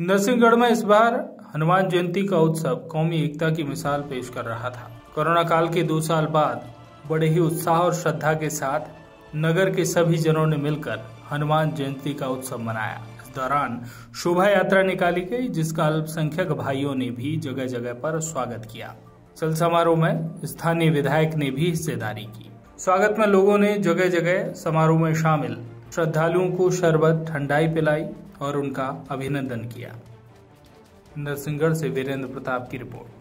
नरसिंहगढ़ में इस बार हनुमान जयंती का उत्सव कौमी एकता की मिसाल पेश कर रहा था। कोरोना काल के 2 साल बाद बड़े ही उत्साह और श्रद्धा के साथ नगर के सभी जनों ने मिलकर हनुमान जयंती का उत्सव मनाया। इस दौरान शोभा यात्रा निकाली गई, जिसका अल्पसंख्यक भाइयों ने भी जगह जगह पर स्वागत किया। चल समारोह में स्थानीय विधायक ने भी हिस्सेदारी की। स्वागत में लोगों ने जगह जगह समारोह में शामिल श्रद्धालुओं को शरबत, ठंडाई पिलाई और उनका अभिनंदन किया। नरसिंहगढ़ से वीरेंद्र प्रताप की रिपोर्ट।